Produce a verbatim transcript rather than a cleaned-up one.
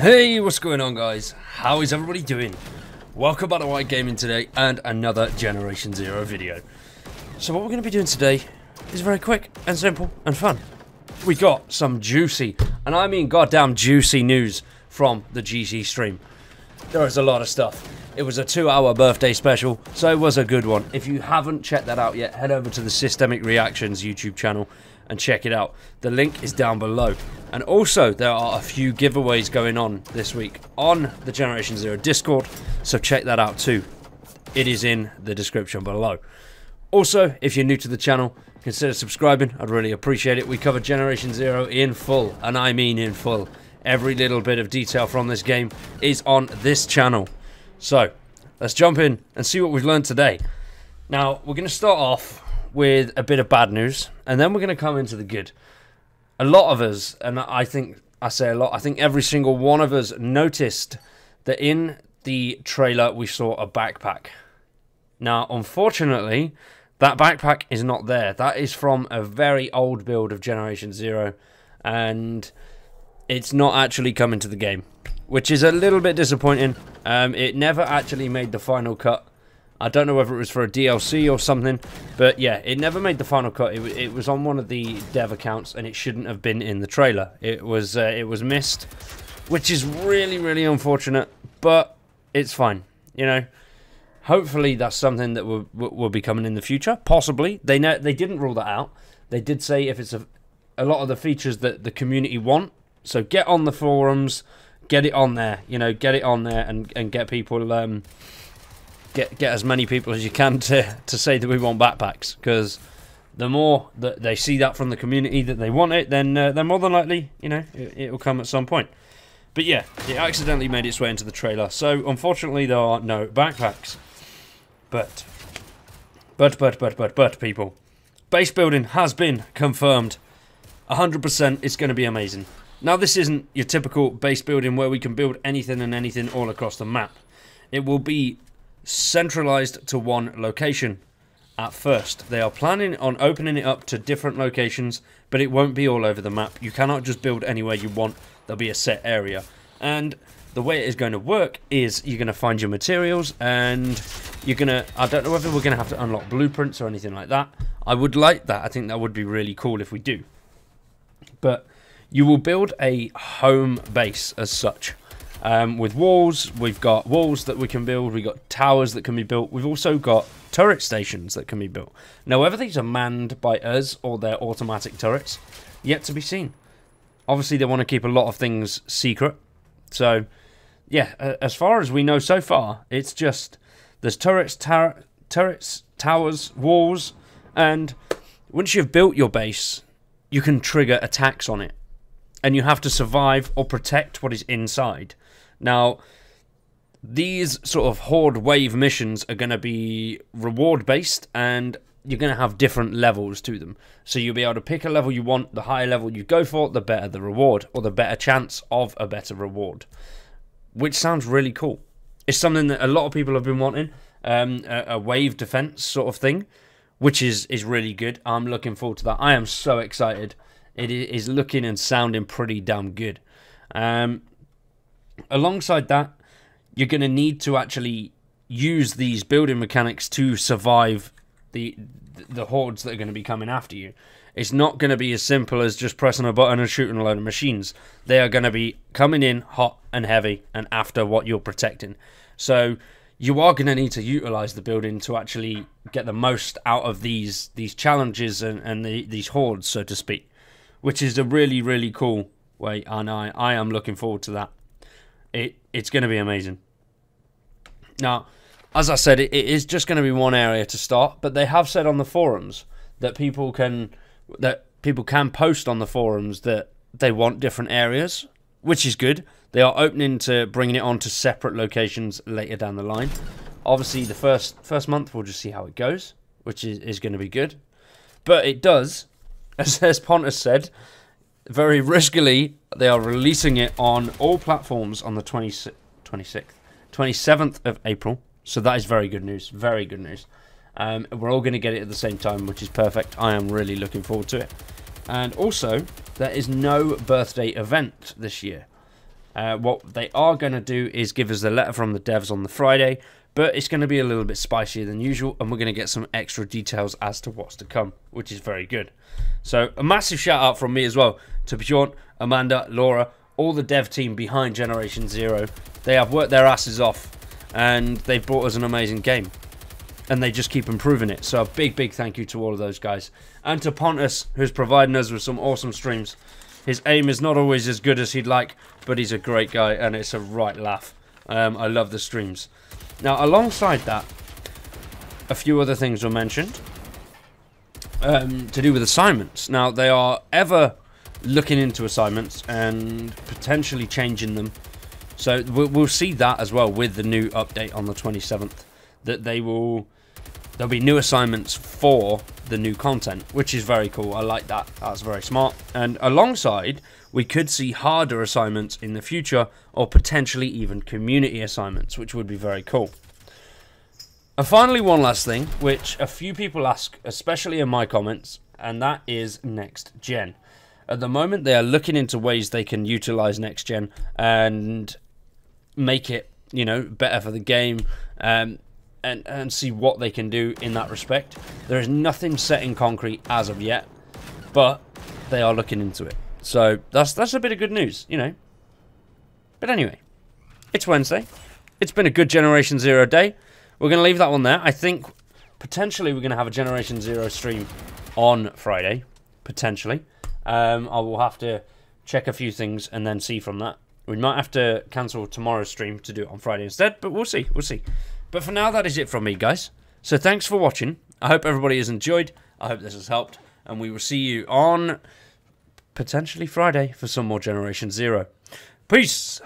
Hey, what's going on, guys? How is everybody doing? Welcome back to Wired Gaming today and another Generation Zero video. So what we're going to be doing today is very quick and simple and fun. We got some juicy, and I mean goddamn juicy news from the G C stream. There was a lot of stuff. It was a two-hour birthday special, so it was a good one. If you haven't checked that out yet, head over to the Systemic Reactions YouTube channel and check it out. The link is down below. And also, there are a few giveaways going on this week on the Generation Zero Discord, so check that out too. It is in the description below. Also, if you're new to the channel, consider subscribing. I'd really appreciate it. We cover Generation Zero in full, and I mean in full. Every little bit of detail from this game is on this channel. So, let's jump in and see what we've learned today. Now, we're going to start off with a bit of bad news, and then we're going to come into the good. A lot of us, and I think I say a lot, I think every single one of us noticed that in the trailer we saw a backpack. Now, unfortunately, that backpack is not there. That is from a very old build of Generation Zero, and it's not actually come into the game, which is a little bit disappointing. Um, it never actually made the final cut. I don't know whether it was for a D L C or something, but yeah, it never made the final cut. It, it was on one of the dev accounts, and it shouldn't have been in the trailer. It was uh, it was missed, which is really, really unfortunate, but it's fine, you know. Hopefully that's something that will, will be coming in the future, possibly. They, know, they didn't rule that out. They did say if it's a, a lot of the features that the community want, so get on the forums, get it on there, you know, get it on there and, and get people, um, get get as many people as you can to, to say that we want backpacks, because the more that they see that from the community that they want it, then uh, they're more than likely, you know, it, it will come at some point. But yeah, it accidentally made its way into the trailer, so unfortunately there are no backpacks. But, but, but, but, but, but, people, base building has been confirmed. one hundred percent it's going to be amazing. Now, this isn't your typical base building where we can build anything and anything all across the map. It will be centralized to one location at first. They are planning on opening it up to different locations, but it won't be all over the map. You cannot just build anywhere you want. There'll be a set area. And the way it is going to work is you're going to find your materials, and you're going to... I don't know whether we're going to have to unlock blueprints or anything like that. I would like that. I think that would be really cool if we do. But you will build a home base as such. Um, with walls, we've got walls that we can build, we've got towers that can be built, we've also got turret stations that can be built. Now, whether these are manned by us or they're automatic turrets, yet to be seen. Obviously, they want to keep a lot of things secret. So, yeah, as far as we know so far, it's just there's turrets, tar turrets, towers, walls, and once you've built your base, you can trigger attacks on it. And you have to survive or protect what is inside. Now, these sort of horde wave missions are going to be reward-based, and you're going to have different levels to them. So you'll be able to pick a level you want. The higher level you go for, the better the reward, or the better chance of a better reward, which sounds really cool. It's something that a lot of people have been wanting, um, a, a wave defense sort of thing, which is, is really good. I'm looking forward to that. I am so excited. It is looking and sounding pretty damn good. Um, alongside that, you're going to need to actually use these building mechanics to survive the the hordes that are going to be coming after you. It's not going to be as simple as just pressing a button and shooting a load of machines. They are going to be coming in hot and heavy and after what you're protecting. So you are going to need to utilize the building to actually get the most out of these these challenges and, and the, these hordes, so to speak. Which is a really, really cool way, and I, I am looking forward to that. It It's going to be amazing. Now, as I said, it, it is just going to be one area to start, but they have said on the forums that people can that people can post on the forums that they want different areas, which is good. They are opening to bringing it on to separate locations later down the line. Obviously, the first first month we'll just see how it goes, which is, is going to be good. But it does... As Pontus said, very riskily, they are releasing it on all platforms on the twenty-sixth, twenty-seventh of April. So that is very good news. Very good news. Um, we're all going to get it at the same time, which is perfect. I am really looking forward to it. And also, there is no birthday event this year. Uh, what they are going to do is give us the letter from the devs on the Friday, but it's going to be a little bit spicier than usual, and we're going to get some extra details as to what's to come, which is very good. So a massive shout out from me as well to Bjorn, Amanda, Laura, all the dev team behind Generation Zero. They have worked their asses off, and they've brought us an amazing game, and they just keep improving it. So a big, big thank you to all of those guys, and to Pontus, who's providing us with some awesome streams. His aim is not always as good as he'd like, but he's a great guy, and it's a right laugh. Um, I love the streams. Now, alongside that, a few other things were mentioned um, to do with assignments. Now, they are ever looking into assignments and potentially changing them. So we'll, we'll see that as well with the new update on the twenty-seventh, that they will... There'll be new assignments for the new content, which is very cool. I like that. That's very smart. And alongside, we could see harder assignments in the future, or potentially even community assignments, which would be very cool. And finally, one last thing, which a few people ask, especially in my comments, and that is next gen. At the moment, they are looking into ways they can utilize next gen and make it, you know, better for the game. Um, And, and see what they can do in that respect. There is nothing set in concrete as of yet, but they are looking into it. So that's that's a bit of good news, you know. But anyway, it's Wednesday. It's been a good Generation Zero day. We're going to leave that one there. I think potentially we're going to have a Generation Zero stream on Friday, potentially. Um, I will have to check a few things and then see from that. We might have to cancel tomorrow's stream to do it on Friday instead, but we'll see, we'll see. But for now, that is it from me, guys. So thanks for watching. I hope everybody has enjoyed. I hope this has helped. And we will see you on potentially Friday for some more Generation Zero. Peace!